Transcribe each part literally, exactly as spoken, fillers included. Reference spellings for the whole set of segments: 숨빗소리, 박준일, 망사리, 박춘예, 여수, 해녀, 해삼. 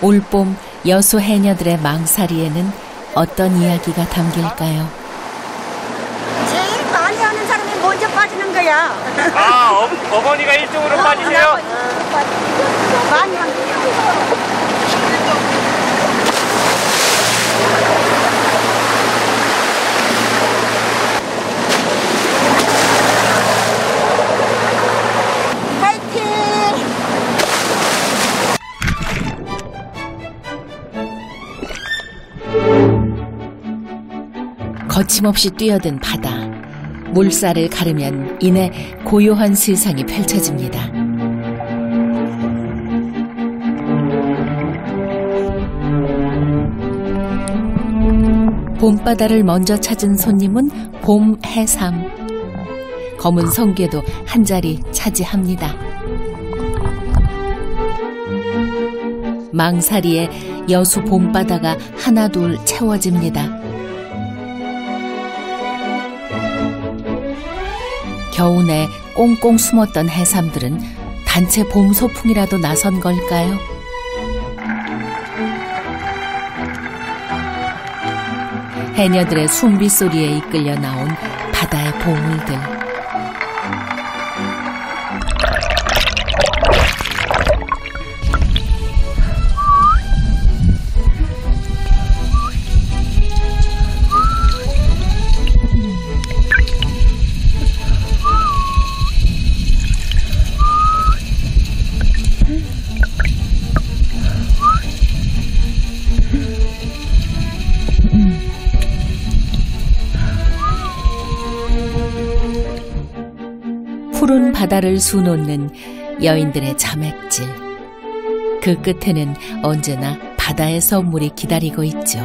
올봄 여수 해녀들의 망사리에는 어떤 이야기가 담길까요? 제일 많이 하는 사람이 먼저 빠지는 거야. 아, 어, 어머니가 일 등으로 어, 빠지세요? 어, 많이 하는 거야. 거침없이 뛰어든 바다. 물살을 가르면 이내 고요한 세상이 펼쳐집니다. 봄바다를 먼저 찾은 손님은 봄 해삼. 검은 성게도 한 자리 차지합니다. 망사리에 여수 봄바다가 하나둘 채워집니다. 겨우내 꽁꽁 숨었던 해삼들은 단체 봄 소풍이라도 나선 걸까요? 해녀들의 숨빗소리에 이끌려 나온 바다의 보물들. 푸른 바다를 수놓는 여인들의 자맥질. 그 끝에는 언제나 바다의 선물이 기다리고 있죠.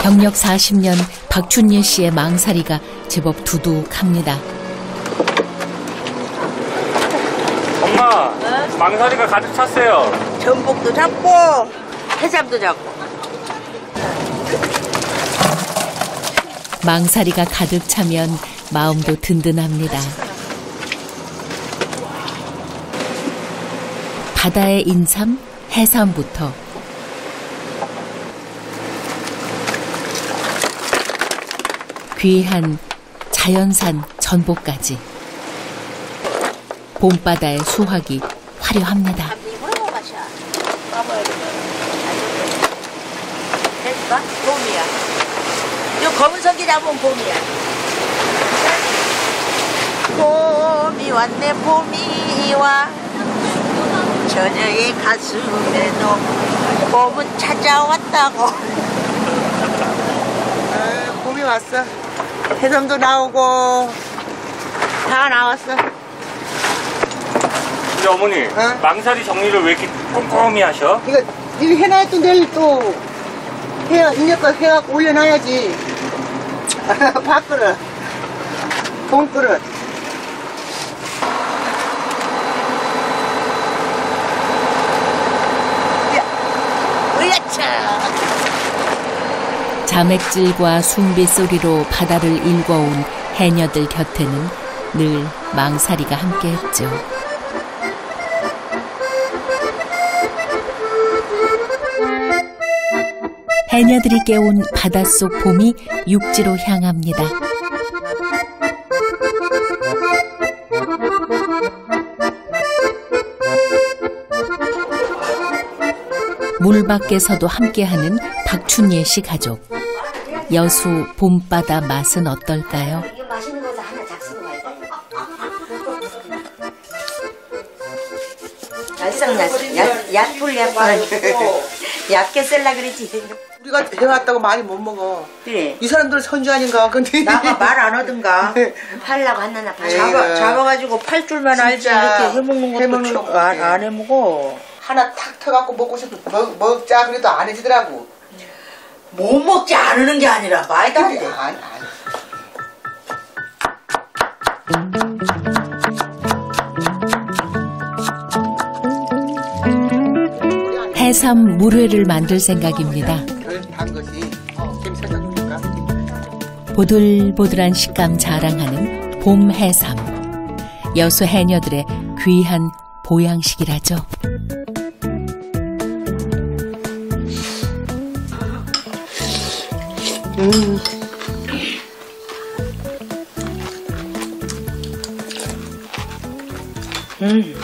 경력 사십 년 박춘예 씨의 망사리가 제법 두둑합니다. 엄마, 네? 망사리가 가득 찼어요. 전복도 잡고 해삼도 잡고. 망사리가 가득 차면 마음도 든든합니다. 바다의 인삼, 해삼부터. 귀한 자연산 전복까지. 봄바다의 수확이 화려합니다. 봄이야. 요 검은 성게 잡으면 봄이야. 봄이 왔네 봄이 와. 저녁에 가슴에도 봄은 찾아왔다고. 아, 봄이 왔어. 해삼도 나오고 다 나왔어. 근데 어머니, 어? 망사리 정리를 왜 이렇게 꼼꼼히 하셔? 이거 이거 해놔야 또 내일 또. 해, 인력껏 해갖고 올려놔야지. 밥그릇, 돈그릇. 자맥질과 숨빗소리로 바다를 일궈온 해녀들 곁에는 늘 망사리가 함께했죠. 해녀들이 깨운 바닷속 봄이 육지로 향합니다. 물 밖에서도 함께하는 박춘예 씨 가족. 여수 봄바다 맛은 어떨까요? 얄쌍얄쌍, 얄뿔얄뿔. 얇게 썰라 그러지. 우리가 해왔다고 많이 못 먹어. 그래. 이 사람들은 선주 아닌가. 근데 나가 말 안 하든가. 팔라고 하나 팔. 잡아 잡아가지고 팔 줄만 알지. 이렇게 해먹는 것도 해먹는 거 안 안 해먹어. 하나 탁 터갖고 먹고 싶어. 먹 먹자 그래도 안 해지더라고. 못 먹지 않는 게 아니라 말도 안 돼. 아니, 아니. 해삼 물회를 만들 생각입니다. 보들보들한 식감 자랑하는 봄 해삼. 여수 해녀들의 귀한 보양식이라죠. 음. 음.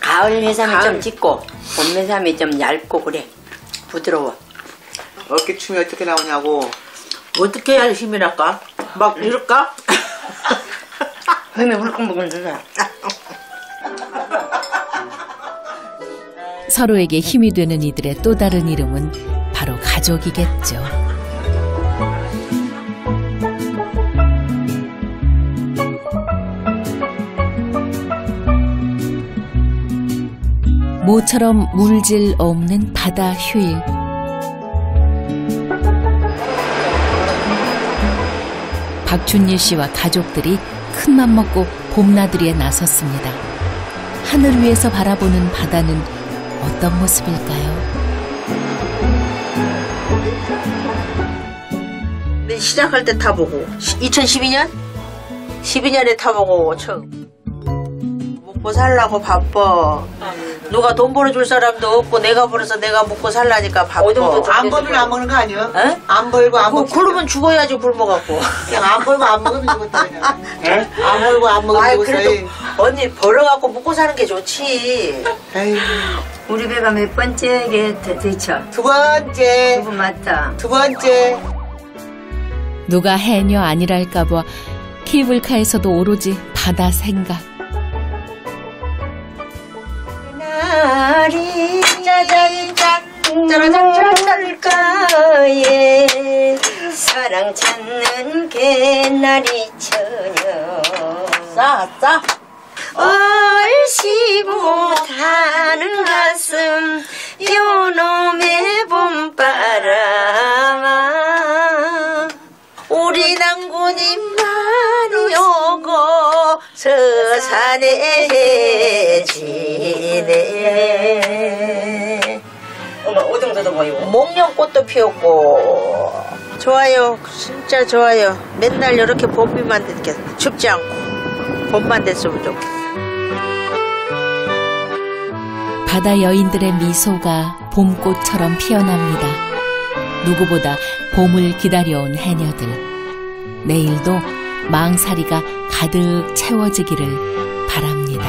가을 해삼이 가을. 좀 짙고 봄 해삼이 좀 얇고 그래. 부드러워. 어깨춤이 어떻게 나오냐고. 어떻게 해야 힘이 날까? 막 음. 이럴까? 흠이 훌렁먹은 소리야. 서로에게 힘이 되는 이들의 또 다른 이름은 바로 가족이겠죠. 모처럼 물질 없는 바다 휴일. 박준일 씨와 가족들이 큰맘 먹고 봄나들이에 나섰습니다. 하늘 위에서 바라보는 바다는 어떤 모습일까요? 시작할 때 타보고 이천십이 년? 십이 년에 타보고 처음. 먹고 살라고 바빠. 누가 돈 벌어줄 사람도 없고 내가 벌어서 내가 먹고 살라니까 바빠. 안 벌면 안 먹는 거 아니야? 에? 안 벌고 안 먹고 그러면 죽어야지 굶어갖고. 그냥 안 벌고 안 먹으면 죽었다 그냥. 안 벌고 안 먹으면 죽었어. 그래도 언니 벌어갖고 먹고 사는 게 좋지. 에이. 우리 배가 몇 번째 게 대처? 두 번째. 두 번 맞다. 두 번째. 누가 해녀 아니랄까 봐 케이블카에서도 오로지 바다 생각. 나리 짜잔짝 짜라장짜라장가에 사랑 찾는 개나리 처녀 싸싸 얼씨구 타는 가슴 요놈의 봄바람아 우리 낭군님만이 오고 서산에 지네 엄마 오정도도 모이고 목련꽃도 피었고 좋아요 진짜 좋아요 맨날 이렇게 봄비만 됐겠어 춥지 않고 봄만 됐으면 좋겠어 바다 여인들의 미소가 봄꽃처럼 피어납니다. 누구보다 봄을 기다려온 해녀들. 내일도 망사리가 가득 채워지기를 바랍니다.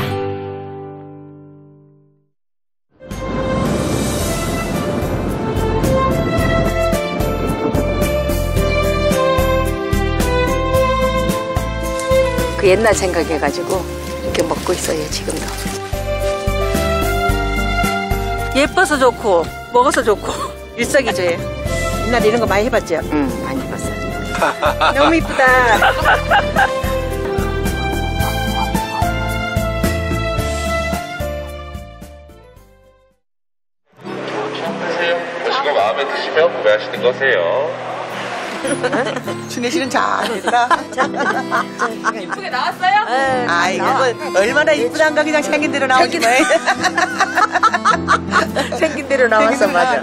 그 옛날 생각해가지고 이렇게 먹고 있어요, 지금도. 예뻐서 좋고 먹어서 좋고 일석이조예요. 옛날에 이런 거 많이 해봤죠? 응, 많이 해봤어요. 너무 이쁘다. 어떠세요? 보시고 마음에 드시면 구매하시는 거세요. 준혜 씨는 잘했다. 이쁘게 나왔어요? 아 이거 얼마나 이쁜 한가 그냥 생긴 대로 나오지 뭐. 생긴 대로 나왔어 맞아.